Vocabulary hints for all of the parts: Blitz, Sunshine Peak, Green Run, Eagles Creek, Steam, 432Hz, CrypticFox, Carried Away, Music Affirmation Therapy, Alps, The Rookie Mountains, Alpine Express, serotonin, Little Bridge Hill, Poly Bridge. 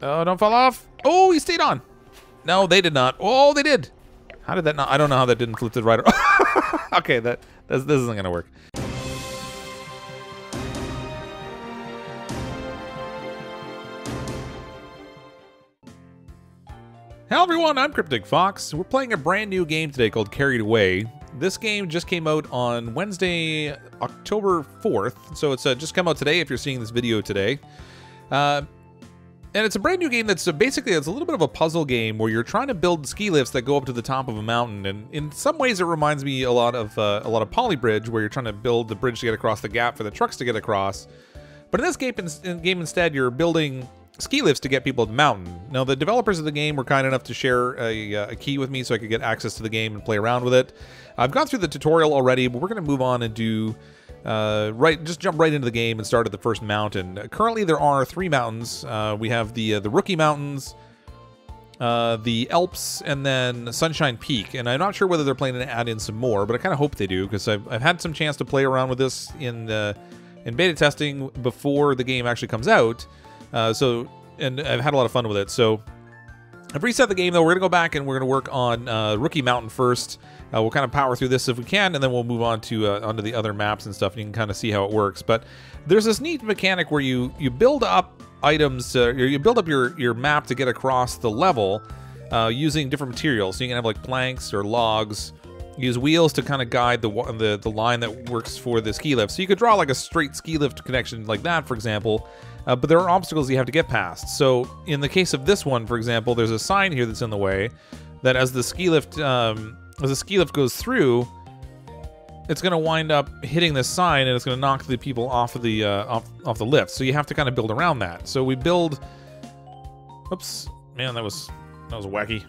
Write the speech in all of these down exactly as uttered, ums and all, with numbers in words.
Oh, don't fall off. Oh, he stayed on. No, they did not. Oh, they did. How did that not? I don't know how that didn't flip the rider. Okay, that this, this isn't gonna work. Hello everyone, I'm CrypticFox. We're playing a brand new game today called Carried Away. This game just came out on Wednesday, October fourth, so it's uh, just come out today if you're seeing this video today. Uh, and it's a brand new game that's uh, basically it's a little bit of a puzzle game where you're trying to build ski lifts that go up to the top of a mountain. And in some ways, it reminds me a lot of uh, a lot of Poly Bridge, where you're trying to build the bridge to get across the gap for the trucks to get across. But in this game, in game instead, you're building ski lifts to get people to the mountain. Now, the developers of the game were kind enough to share a, a key with me so I could get access to the game and play around with it. I've gone through the tutorial already, but we're going to move on and do uh, right. Just jump right into the game and start at the first mountain. Currently, there are three mountains. Uh, we have the uh, the Rookie Mountains, uh, the Alps, and then Sunshine Peak. And I'm not sure whether they're planning to add in some more, but I kind of hope they do because I've, I've had some chance to play around with this in the in beta testing before the game actually comes out. Uh, so, and I've had a lot of fun with it. So, I've reset the game though. We're gonna go back and we're gonna work on uh, Rookie Mountain first. Uh, we'll kind of power through this if we can, and then we'll move on to uh, onto the other maps and stuff. And you can kind of see how it works. But there's this neat mechanic where you you build up items, to, you build up your your map to get across the level uh, using different materials. So you can have like planks or logs. Use wheels to kind of guide the, the the line that works for the ski lift. So you could draw like a straight ski lift connection like that, for example. Uh, but there are obstacles you have to get past. So in the case of this one, for example, there's a sign here that's in the way that as the ski lift um, as the ski lift goes through, it's going to wind up hitting this sign and it's going to knock the people off of the uh, off off the lift. So you have to kind of build around that. So we build. Oops, man, that was that was wacky.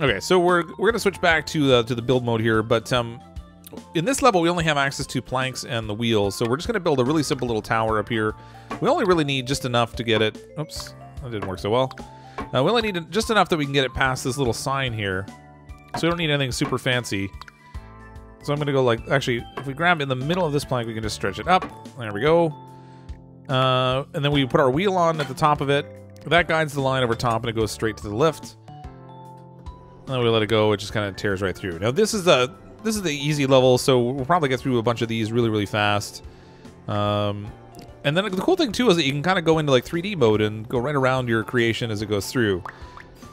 Okay, so we're we're gonna switch back to uh, to the build mode here, but um, in this level we only have access to planks and the wheels, so we're just gonna build a really simple little tower up here. We only really need just enough to get it. Oops, that didn't work so well. Uh, we only need just enough that we can get it past this little sign here, so we don't need anything super fancy. So I'm gonna go like actually, if we grab in the middle of this plank, we can just stretch it up. There we go. Uh, and then we put our wheel on at the top of it. That guides the line over top, and it goes straight to the lift. And then we let it go, it just kind of tears right through. Now this is the this is the easy level, so we'll probably get through a bunch of these really really fast. Um, and then the cool thing too is that you can kind of go into like three D mode and go right around your creation as it goes through.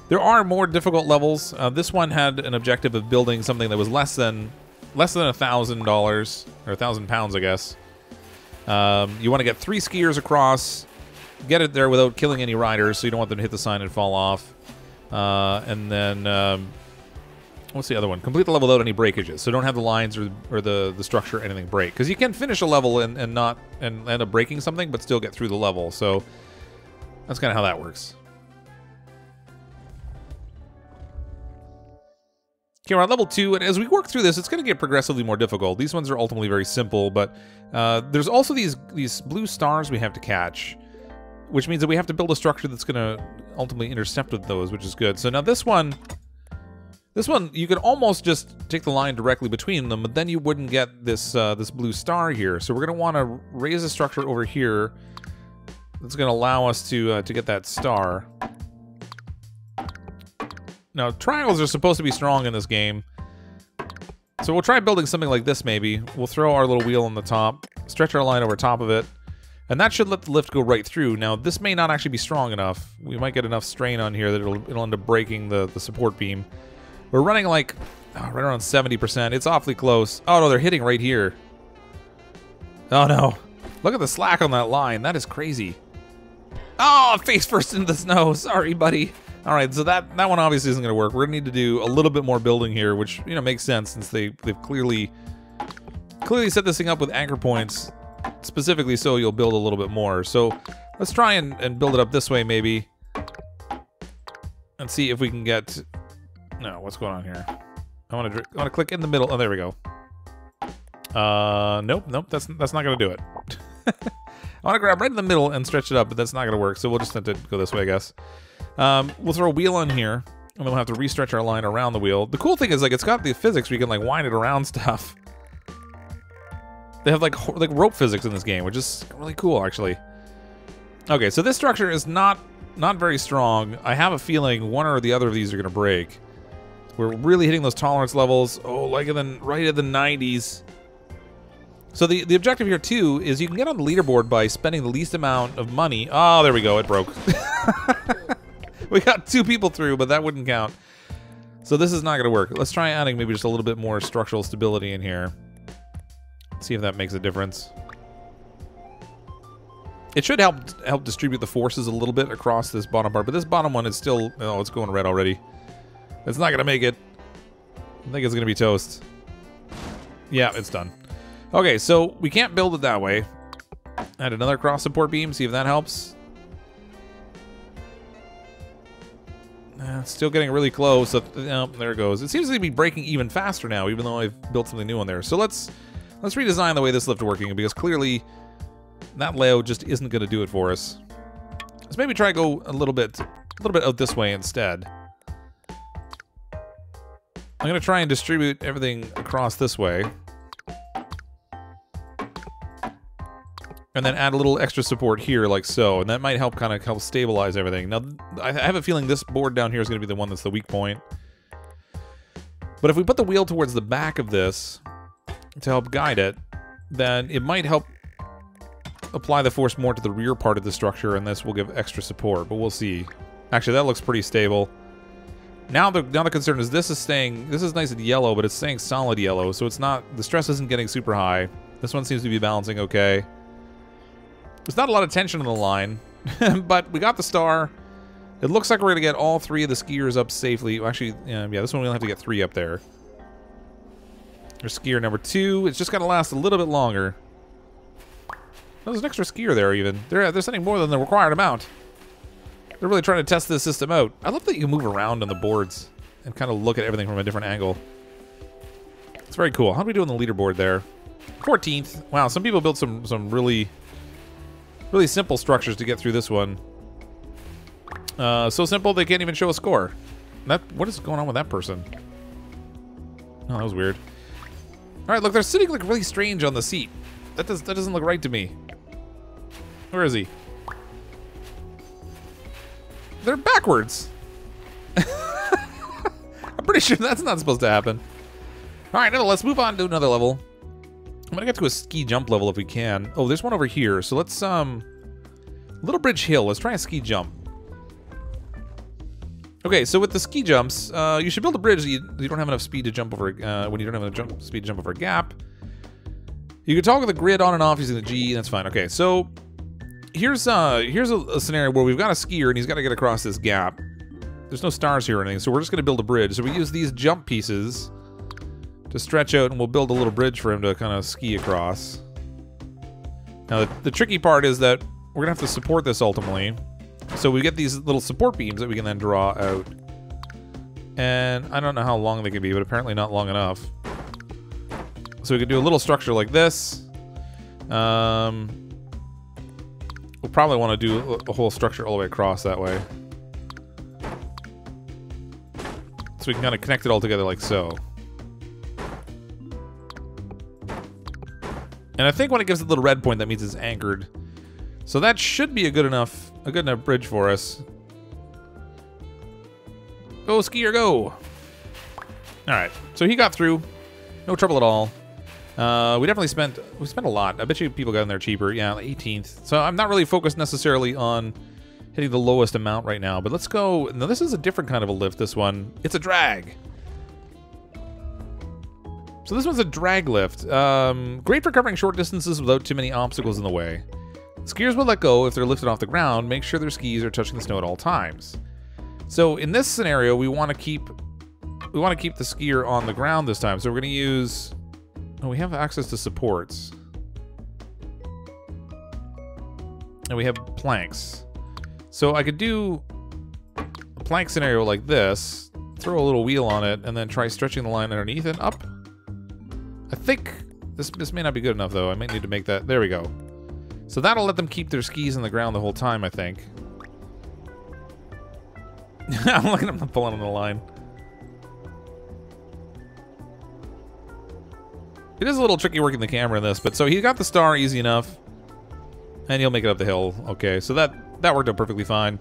There are more difficult levels. Uh, this one had an objective of building something that was less than less than a thousand dollars or a thousand pounds, I guess. Um, you want to get three skiers across, get it there without killing any riders, so you don't want them to hit the sign and fall off. Uh, and then, um, what's the other one? Complete the level without any breakages. So don't have the lines or, or the, the structure or anything break. Because you can finish a level and, and not and end up breaking something, but still get through the level. So that's kind of how that works. Okay, we're on level two, and as we work through this, it's going to get progressively more difficult. These ones are ultimately very simple, but uh, there's also these, these blue stars we have to catch, which means that we have to build a structure that's going to ultimately intercept with those, which is good. So now this one, this one, you could almost just take the line directly between them, but then you wouldn't get this uh, this blue star here. So we're going to want to raise a structure over here that's going to allow us to uh, to get that star. Now triangles are supposed to be strong in this game, so we'll try building something like this maybe. We'll throw our little wheel on the top, stretch our line over top of it, and that should let the lift go right through. Now, this may not actually be strong enough. We might get enough strain on here that it'll, it'll end up breaking the, the support beam. We're running like oh, right around seventy percent. It's awfully close. Oh, no, they're hitting right here. Oh, no. Look at the slack on that line. That is crazy. Oh, face first into the snow. Sorry, buddy. All right, so that, that one obviously isn't going to work. We're going to need to do a little bit more building here, which, you know, makes sense since they, they've clearly, clearly set this thing up with anchor points. Specifically so you'll build a little bit more. So let's try and, and build it up this way maybe. And see if we can get... No, what's going on here? I want to I want to click in the middle. Oh, there we go. Uh, nope, nope, that's, that's not going to do it. I want to grab right in the middle and stretch it up, but that's not going to work. So we'll just have to go this way, I guess. Um, we'll throw a wheel on here. And we'll have to restretch our line around the wheel. The cool thing is like it's got the physics where you can like wind it around stuff. They have like like rope physics in this game, which is really cool actually. Okay, so this structure is not not very strong. I have a feeling one or the other of these are going to break. We're really hitting those tolerance levels. Oh, like in the, right at the nineties. So the, the objective here, too, is you can get on the leaderboard by spending the least amount of money. Oh, there we go. It broke. We got two people through, but that wouldn't count. So this is not going to work. Let's try adding maybe just a little bit more structural stability in here. See if that makes a difference. It should help help distribute the forces a little bit across this bottom part, but this bottom one is still... Oh, it's going red already. It's not going to make it. I think it's going to be toast. Yeah, it's done. Okay, so we can't build it that way. Add another cross support beam, see if that helps. Uh, still getting really close. So, oh, there it goes. It seems to be breaking even faster now, even though I've built something new on there. So let's let's redesign the way this lift's working, because clearly that layout just isn't going to do it for us. Let's maybe try to go a little bit a little bit out this way instead. I'm going to try and distribute everything across this way. And then add a little extra support here, like so, and that might help kind of help stabilize everything. Now, I have a feeling this board down here is going to be the one that's the weak point. But if we put the wheel towards the back of this to help guide it, then it might help apply the force more to the rear part of the structure, and this will give extra support, but we'll see. Actually, that looks pretty stable. Now the, now the concern is this is staying, this is nice and yellow, but it's staying solid yellow, so it's not, the stress isn't getting super high. This one seems to be balancing okay. There's not a lot of tension on the line, but we got the star. It looks like we're going to get all three of the skiers up safely. Actually, um, yeah, this one we only have to get three up there. There's skier number two. It's just going to last a little bit longer. Oh, there's an extra skier there even. They're, they're sending more than the required amount. They're really trying to test this system out. I love that you can move around on the boards and kind of look at everything from a different angle. It's very cool. How do we do on the leaderboard there? fourteenth. Wow, some people built some, some really... Really simple structures to get through this one. Uh, so simple they can't even show a score. That, what is going on with that person? Oh, that was weird. All right, look, they're sitting like really strange on the seat. That does that doesn't look right to me. Where is he? They're backwards. I'm pretty sure that's not supposed to happen. All right, now let's move on to another level. I'm gonna get to a ski jump level if we can. Oh, there's one over here. So let's, um... Little Bridge Hill. Let's try a ski jump. Okay, so with the ski jumps, uh, you should build a bridge that you, you don't have enough speed to jump over, uh, when you don't have enough jump, speed to jump over a gap. You can toggle the grid on and off using the G, that's fine. Okay, so here's, uh, here's a, a scenario where we've got a skier and he's gotta get across this gap. There's no stars here or anything, so we're just gonna build a bridge. So we use these jump pieces to stretch out, and we'll build a little bridge for him to kind of ski across. Now, the, the tricky part is that we're gonna have to support this ultimately. So we get these little support beams that we can then draw out. And I don't know how long they can be, but apparently not long enough. So we could do a little structure like this. Um, we'll probably wanna do a whole structure all the way across that way. So we can kind of connect it all together like so. And I think when it gives it the little red point, that means it's anchored. So that should be a good enough, a good enough bridge for us. Go, skier, go! Alright, so he got through. No trouble at all. Uh, we definitely spent, we spent a lot. I bet you people got in there cheaper. Yeah, eighteenth. So I'm not really focused necessarily on hitting the lowest amount right now. But let's go, now this is a different kind of a lift, this one. It's a drag. So this one's a drag lift. Um, great for covering short distances without too many obstacles in the way. Skiers will let go if they're lifted off the ground. Make sure their skis are touching the snow at all times. So in this scenario, we want to keep we want to keep the skier on the ground this time. So we're going to use. Oh, we have access to supports, and we have planks. So I could do a plank scenario like this. Throw a little wheel on it, and then try stretching the line underneath and up. I think this, this may not be good enough, though. I might need to make that. There we go. So that'll let them keep their skis in the ground the whole time, I think. I'm looking at them pulling on the line. It is a little tricky working the camera in this, but so he got the star easy enough. And he'll make it up the hill. Okay, so that, that worked out perfectly fine.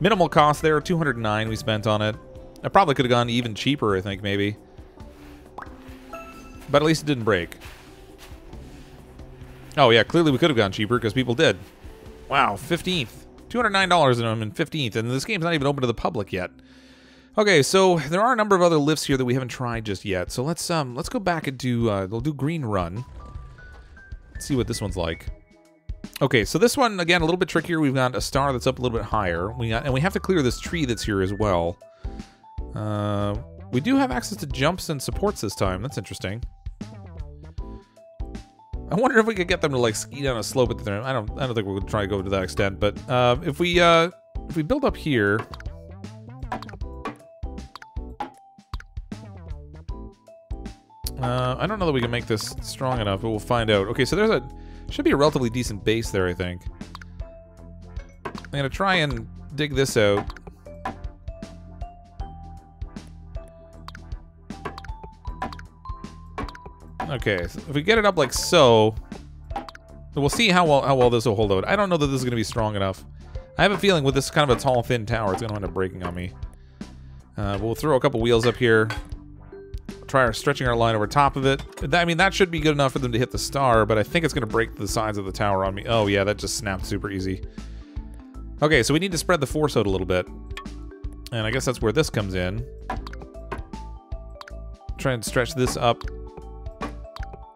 Minimal cost there, two hundred nine we spent on it. I probably could have gone even cheaper, I think, maybe. But at least it didn't break. Oh, yeah, clearly we could have gone cheaper because people did. Wow, fifteenth. two hundred nine dollars in them and fifteenth, and this game's not even open to the public yet. Okay, so there are a number of other lifts here that we haven't tried just yet. So let's um let's go back and do uh we'll do Green Run. Let's see what this one's like. Okay, so this one again a little bit trickier. We've got a star that's up a little bit higher. We got and we have to clear this tree that's here as well. Uh, we do have access to jumps and supports this time. That's interesting. I wonder if we could get them to like ski down a slope at the time. I don't I don't think we'll try to go to that extent, but uh, if we uh if we build up here. Uh, I don't know that we can make this strong enough, but we'll find out. Okay, so there's a... should be a relatively decent base there, I think. I'm gonna try and dig this out. Okay, so if we get it up like so... we'll see how well, how well this will hold out. I don't know that this is gonna be strong enough. I have a feeling with this kind of a tall, thin tower, it's gonna end up breaking on me. Uh, we'll throw a couple wheels up here. Try our stretching our line over top of it. I mean, that should be good enough for them to hit the star, but I think it's going to break the sides of the tower on me. Oh, yeah, that just snapped super easy. Okay, so we need to spread the force out a little bit. And I guess that's where this comes in. Try and stretch this up.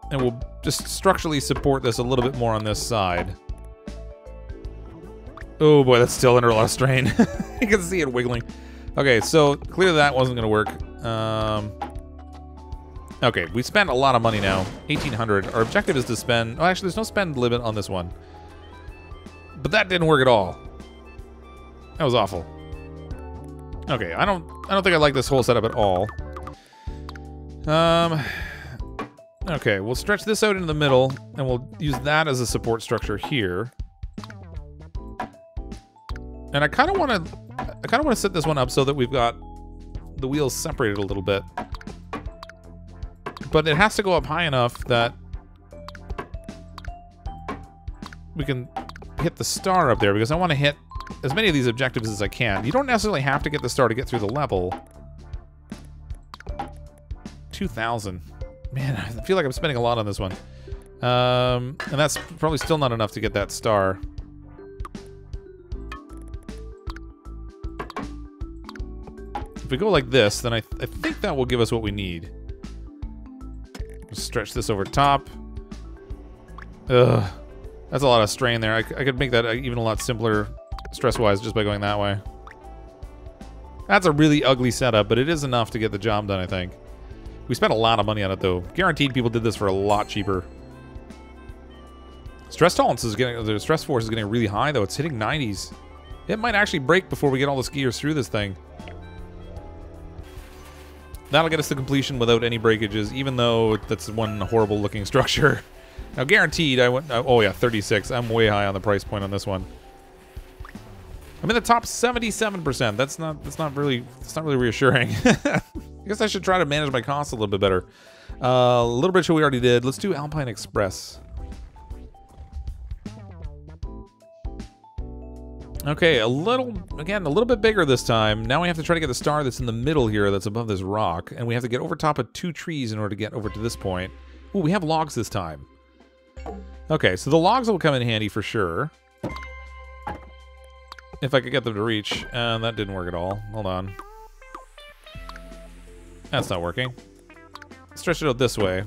And we'll just structurally support this a little bit more on this side. Oh, boy, that's still under a lot of strain. You can see it wiggling. Okay, so clearly that wasn't going to work. Um... Okay, we spent a lot of money now, eighteen hundred. Our objective is to spend... oh, actually, there's no spend limit on this one. But that didn't work at all. That was awful. Okay, I don't I don't think I like this whole setup at all. Um, okay, we'll stretch this out into the middle, and we'll use that as a support structure here. And I kind of want to... I kind of want to set this one up so that we've got the wheels separated a little bit. But it has to go up high enough that we can hit the star up there, because I want to hit as many of these objectives as I can. You don't necessarily have to get the star to get through the level. two thousand. Man, I feel like I'm spending a lot on this one. Um, and that's probably still not enough to get that star. If we go like this, then I, th I think that will give us what we need. Stretch this over top. Ugh. That's a lot of strain there. I, I could make that even a lot simpler stress-wise just by going that way. That's a really ugly setup, but it is enough to get the job done, I think. We spent a lot of money on it, though. Guaranteed people did this for a lot cheaper. Stress tolerance is getting... the stress force is getting really high, though. It's hitting nineties. It might actually break before we get all the skiers through this thing. That'll get us to completion without any breakages, even though that's one horrible-looking structure. Now, guaranteed, I went... oh, yeah, thirty-six. I'm way high on the price point on this one. I'm in the top seventy-seven percent. That's not... that's not really... that's not really reassuring. I guess I should try to manage my costs a little bit better. Uh, Little Bridge Hill we already did. Let's do Alpine Express. Okay, a little, again, a little bit bigger this time. Now we have to try to get the star that's in the middle here that's above this rock, and we have to get over top of two trees in order to get over to this point. Ooh, we have logs this time. Okay, so the logs will come in handy for sure. If I could get them to reach. And uh, that didn't work at all. Hold on. That's not working. Stretch it out this way.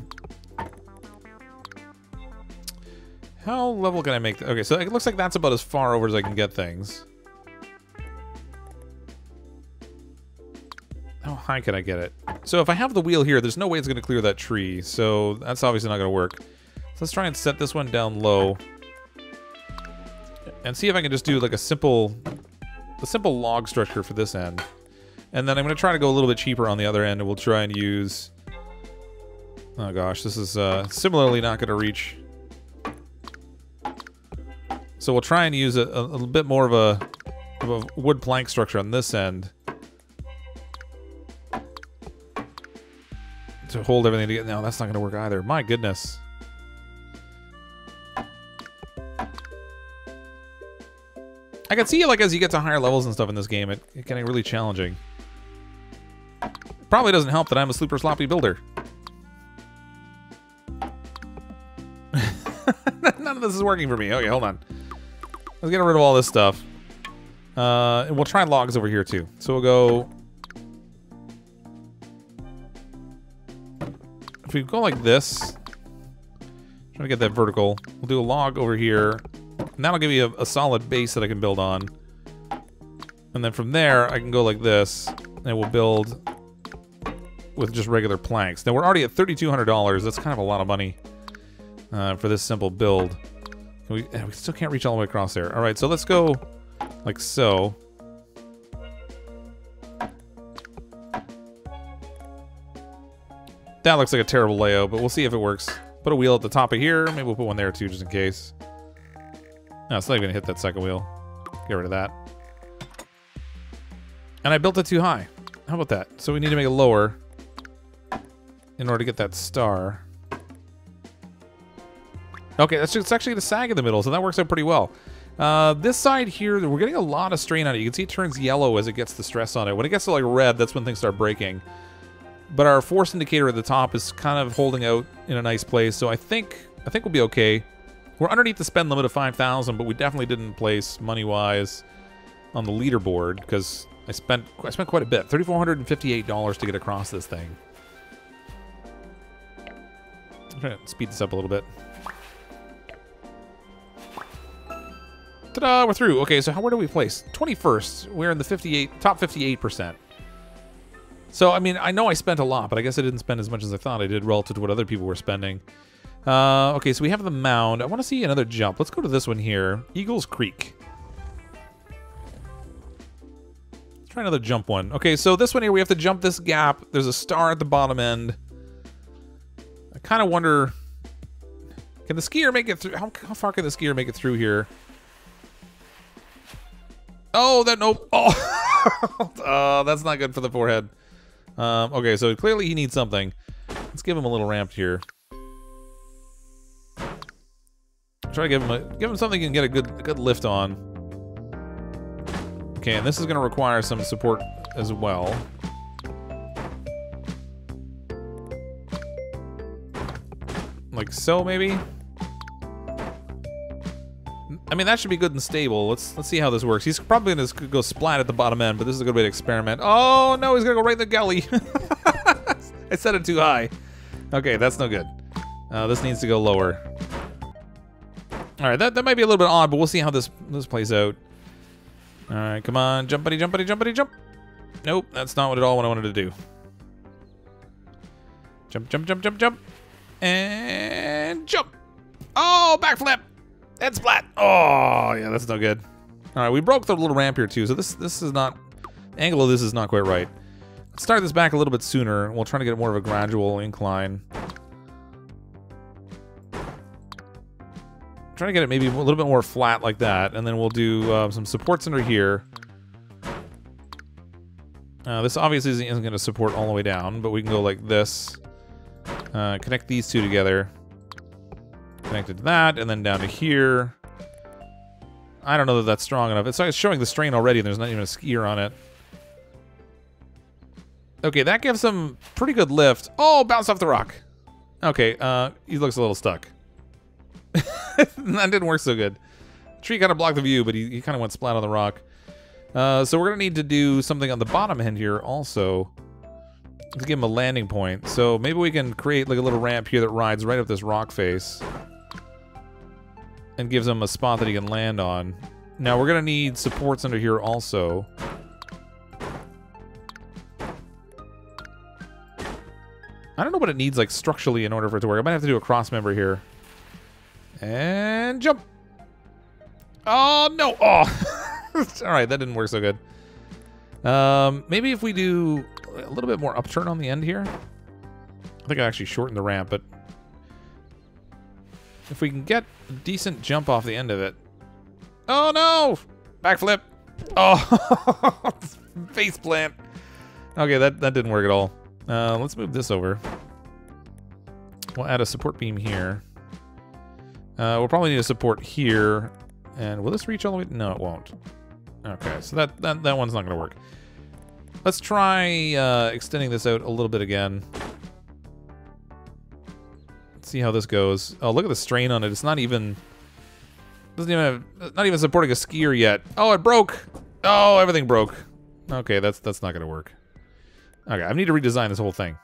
How level can I make that? Okay, so it looks like that's about as far over as I can get things. How high can I get it? So if I have the wheel here, there's no way it's going to clear that tree. So that's obviously not going to work. So let's try and set this one down low. And see if I can just do like a simple, a simple log structure for this end. And then I'm going to try to go a little bit cheaper on the other end. And we'll try and use... oh gosh, this is uh, similarly not going to reach... so we'll try and use a, a, a bit more of a, of a wood plank structure on this end to hold everything together. No, that's not going to work either. My goodness. I can see, like, as you get to higher levels and stuff in this game, it, it can get really challenging. Probably doesn't help that I'm a super sloppy builder. None of this is working for me. Okay, hold on. Let's get rid of all this stuff. Uh, and we'll try logs over here, too. So we'll go... If we go like this... Try to get that vertical. We'll do a log over here. And that'll give me a, a solid base that I can build on. And then from there, I can go like this. And we'll build... with just regular planks. Now we're already at thirty-two hundred dollars. That's kind of a lot of money uh, for this simple build. We, we still can't reach all the way across there. All right, so let's go like so. That looks like a terrible layout, but we'll see if it works. Put a wheel at the top of here. Maybe we'll put one there too, just in case. No, it's not even gonna hit that second wheel. Get rid of that. And I built it too high. How about that? So we need to make it lower in order to get that star. Okay, that's just, it's actually gonna sag in the middle, so that works out pretty well. Uh, this side here, we're getting a lot of strain on it. You can see it turns yellow as it gets the stress on it. When it gets to like red, that's when things start breaking. But our force indicator at the top is kind of holding out in a nice place, so I think I think we'll be okay. We're underneath the spend limit of five thousand, but we definitely didn't place money-wise on the leaderboard because I spent I spent quite a bit, three thousand four hundred fifty-eight dollars to get across this thing. I'm trying to speed this up a little bit. Ta-da! We're through. Okay, so how, where do we place? twenty-first. We're in the fifty-eight, top fifty-eight percent. So, I mean, I know I spent a lot, but I guess I didn't spend as much as I thought I did relative to what other people were spending. Uh, okay, so we have the mound. I want to see another jump. Let's go to this one here. Eagles Creek. Let's try another jump one. Okay, so this one here, we have to jump this gap. There's a star at the bottom end. I kind of wonder, can the skier make it through? How, how far can the skier make it through here? Oh, that nope. Oh, uh, that's not good for the forehead. Um, okay, so clearly he needs something. Let's give him a little ramp here. Try to give him a, give him something he can get a good a good lift on. Okay, and this is going to require some support as well. Like so, maybe. I mean, that should be good and stable. Let's let's see how this works. He's probably gonna go splat at the bottom end, but this is a good way to experiment. Oh no, he's gonna go right in the gully. I set it too high. Okay, that's no good. Uh, this needs to go lower. All right, that that might be a little bit odd, but we'll see how this this plays out. All right, come on, jump, buddy, jump, buddy, jump, buddy, jump. Nope, that's not what at all what I wanted to do. Jump, jump, jump, jump, jump. And jump! Oh, backflip! That's flat. Oh, yeah, that's no good. All right, we broke the little ramp here too, so this this is not the angle of this is not quite right. Let's start this back a little bit sooner. We'll try to get more of a gradual incline. Try to get it maybe a little bit more flat like that, and then we'll do uh, some supports under here. Uh, this obviously isn't going to support all the way down, but we can go like this. Uh, connect these two together. Connected to that, and then down to here. I don't know that that's strong enough. It's, it's showing the strain already, and there's not even a skier on it. Okay, that gives some pretty good lift. Oh, bounce off the rock. Okay, uh, he looks a little stuck. That didn't work so good. The tree kind of blocked the view, but he, he kind of went splat on the rock. Uh, so we're going to need to do something on the bottom end here also. Let's give him a landing point. So maybe we can create like a little ramp here that rides right up this rock face and gives him a spot that he can land on. Now we're gonna need supports under here also. I don't know what it needs like structurally in order for it to work. I might have to do a cross member here. And jump! Oh no! Oh! Alright, that didn't work so good. Um, maybe if we do a little bit more upturn on the end here. I think I actually shortened the ramp, but if we can get a decent jump off the end of it. Oh no! Backflip! Oh! Face plant! Okay, that, that didn't work at all. Uh, let's move this over. We'll add a support beam here. Uh, we'll probably need a support here. And will this reach all the way? No, it won't. Okay, so that, that, that one's not gonna work. Let's try uh, extending this out a little bit again. Let's see how this goes. Oh, look at the strain on it. It's not even... Doesn't even have, not even supporting a skier yet. Oh, it broke! Oh, everything broke. Okay, that's that's not gonna work. Okay, I need to redesign this whole thing.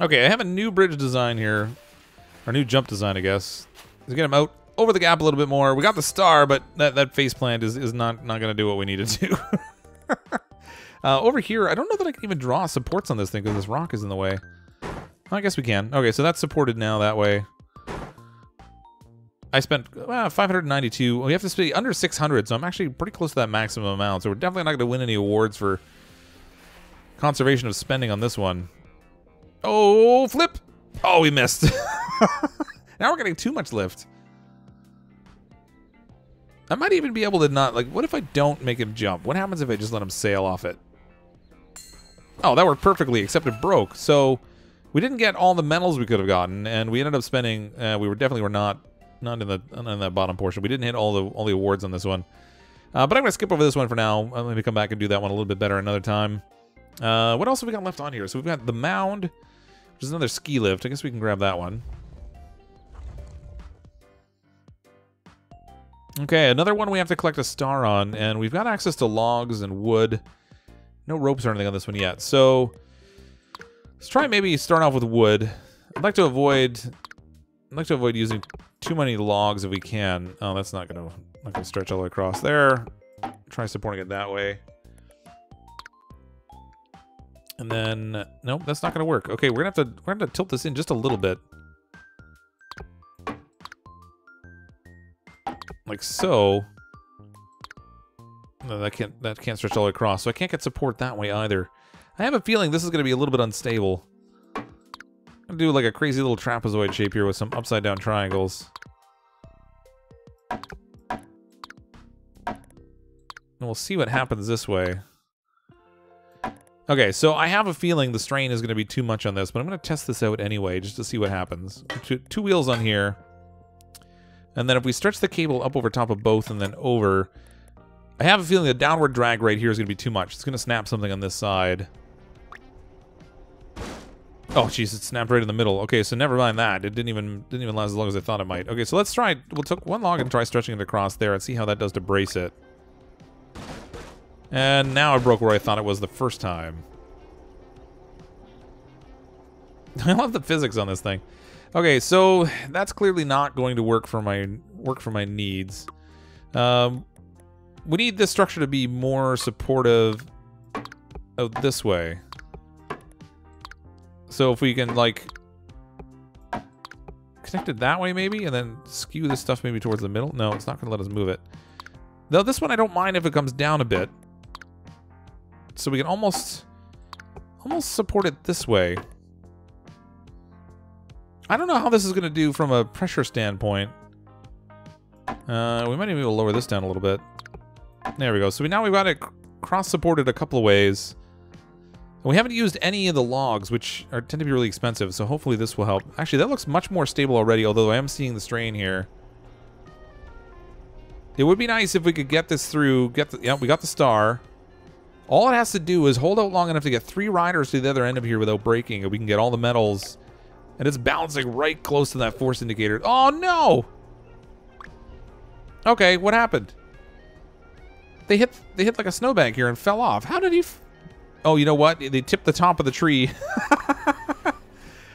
Okay, I have a new bridge design here. Or new jump design, I guess. Let's get him out over the gap a little bit more. We got the star, but that, that faceplant is, is not, not gonna do what we need to do. uh, over here, I don't know that I can even draw supports on this thing because this rock is in the way. I guess we can. Okay, so that's supported now that way. I spent uh, five hundred ninety-two. We have to stay under six hundred, so I'm actually pretty close to that maximum amount. So we're definitely not going to win any awards for conservation of spending on this one. Oh, flip! Oh, we missed. Now we're getting too much lift. I might even be able to not, like, what if I don't make him jump? What happens if I just let him sail off it? Oh, that worked perfectly, except it broke. So we didn't get all the medals we could have gotten, and we ended up spending, uh, we were definitely were not... Not in the not in that bottom portion. We didn't hit all the all the awards on this one, uh, but I'm gonna skip over this one for now. I'm gonna come back and do that one a little bit better another time. Uh, what else have we got left on here? So we've got the mound, which is another ski lift. I guess we can grab that one. Okay, another one we have to collect a star on, and we've got access to logs and wood. No ropes or anything on this one yet. So let's try maybe start off with wood. I'd like to avoid. I'd like to avoid using too many logs if we can. Oh, that's not gonna not gonna stretch all the way across there. Try supporting it that way. And then nope, that's not gonna work. Okay, we're gonna have to we're gonna have to tilt this in just a little bit. Like so. No, that can't that can't stretch all the way across, so I can't get support that way either. I have a feeling this is gonna be a little bit unstable. I'm gonna do like a crazy little trapezoid shape here with some upside down triangles. And we'll see what happens this way. Okay, so I have a feeling the strain is gonna be too much on this, but I'm gonna test this out anyway just to see what happens. Two, two wheels on here. And then if we stretch the cable up over top of both and then over, I have a feeling the downward drag right here is gonna be too much. It's gonna snap something on this side. Oh jeez, it snapped right in the middle. Okay, so never mind that. It didn't even didn't even last as long as I thought it might. Okay, so let's try. We'll take one log and try stretching it across there and see how that does to brace it. And now I broke where I thought it was the first time. I love the physics on this thing. Okay, so that's clearly not going to work for my work for my needs. Um, we need this structure to be more supportive of this way. So if we can like connect it that way maybe and then skew this stuff maybe towards the middle. No, it's not gonna let us move it. Though this one I don't mind if it comes down a bit. So we can almost almost support it this way. I don't know how this is gonna do from a pressure standpoint. Uh, we might even be able to lower this down a little bit. There we go. So we, now we've got it cross-supported a couple of ways. We haven't used any of the logs, which are, tend to be really expensive, so hopefully this will help. Actually, that looks much more stable already, although I am seeing the strain here. It would be nice if we could get this through. Get the, yeah, we got the star. All it has to do is hold out long enough to get three riders to the other end of here without breaking, and we can get all the medals. And it's bouncing right close to that force indicator. Oh, no! Okay, what happened? They hit, they hit like a snowbank here and fell off. How did he... F Oh, you know what? They tipped the top of the tree.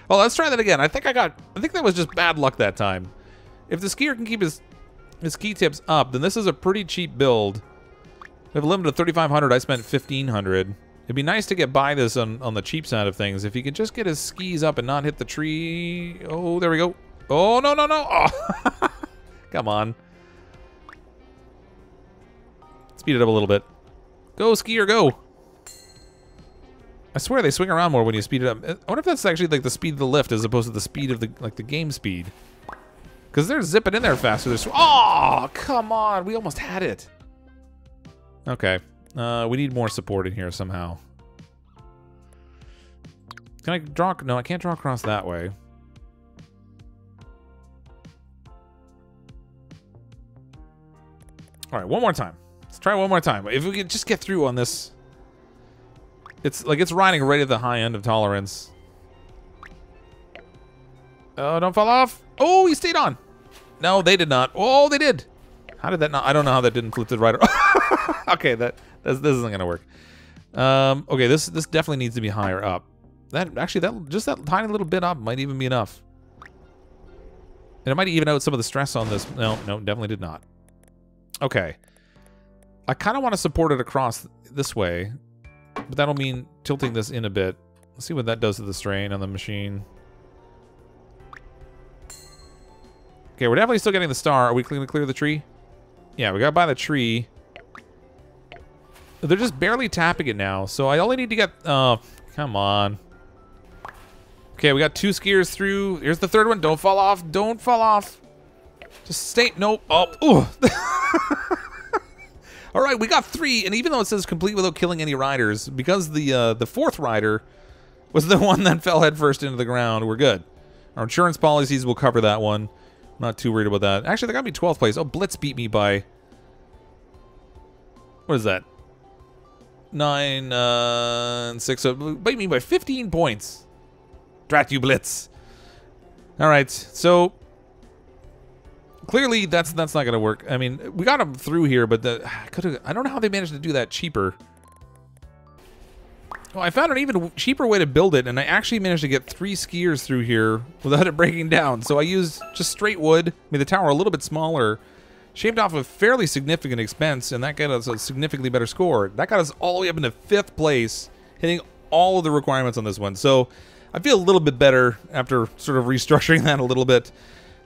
Well, let's try that again. I think I got... I think that was just bad luck that time. If the skier can keep his his ski tips up, then this is a pretty cheap build. We have a limit of thirty-five hundred. I spent fifteen hundred. It'd be nice to get by this on, on the cheap side of things. If he could just get his skis up and not hit the tree... Oh, there we go. Oh, no, no, no. Oh. Come on. Speed it up a little bit. Go, skier, go. I swear they swing around more when you speed it up. I wonder if that's actually like the speed of the lift as opposed to the speed of the like the game speed. Because they're zipping in there faster. They're oh, come on. We almost had it. Okay. Uh, we need more support in here somehow. Can I draw? No, I can't draw across that way. All right, one more time. Let's try one more time. If we could just get through on this. It's like it's riding right at the high end of tolerance. Oh, don't fall off. Oh, he stayed on. No, they did not. Oh, they did. How did that not? I don't know how that didn't flip the rider. Okay, that that's, this isn't gonna work. Um, okay, this this definitely needs to be higher up. That actually, that just that tiny little bit up might even be enough. And it might even out some of the stress on this. No, no, definitely did not. Okay. I kind of want to support it across this way, but that'll mean tilting this in a bit. Let's see what that does to the strain on the machine. Okay, we're definitely still getting the star. Are we going to clear the tree? Yeah, we got by the tree. They're just barely tapping it now, so I only need to get... Oh, come on. Okay, we got two skiers through. Here's the third one. Don't fall off. Don't fall off. Just stay... Nope. Oh, ooh. All right, we got three, and even though it says complete without killing any riders, because the uh, the fourth rider was the one that fell headfirst into the ground, we're good. Our insurance policies will cover that one. Not too worried about that. Actually, they got me twelfth place. Oh, Blitz beat me by... What is that? Nine, uh, and six. So beat me by fifteen points. Drat you, Blitz. All right, so... Clearly, that's that's not gonna work. I mean, we got them through here, but the could've, I don't know how they managed to do that cheaper. Well, I found an even cheaper way to build it, and I actually managed to get three skiers through here without it breaking down. So I used just straight wood, made the tower a little bit smaller, shaved off a fairly significant expense, and that got us a significantly better score. That got us all the way up into fifth place, hitting all of the requirements on this one. So I feel a little bit better after sort of restructuring that a little bit,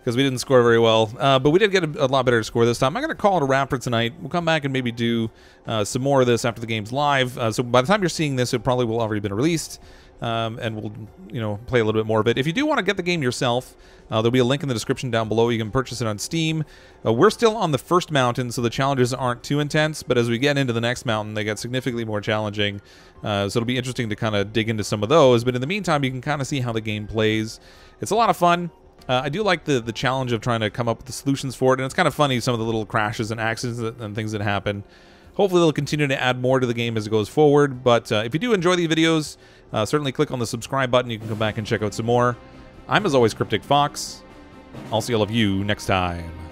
because we didn't score very well. Uh, but we did get a, a lot better score this time. I'm going to call it a wrap for tonight. We'll come back and maybe do uh, some more of this after the game's live. Uh, so by the time you're seeing this, it probably will already been released. Um, and we'll, you know, play a little bit more of it. If you do want to get the game yourself, uh, there'll be a link in the description down below. You can purchase it on Steam. Uh, we're still on the first mountain, so the challenges aren't too intense. But as we get into the next mountain, they get significantly more challenging. Uh, so it'll be interesting to kind of dig into some of those. But in the meantime, you can kind of see how the game plays. It's a lot of fun. Uh, I do like the, the challenge of trying to come up with the solutions for it, and it's kind of funny, some of the little crashes and accidents that, and things that happen. Hopefully they'll continue to add more to the game as it goes forward, but uh, if you do enjoy the videos, uh, certainly click on the subscribe button. You can come back and check out some more. I'm, as always, CrypticFox. I'll see all of you next time.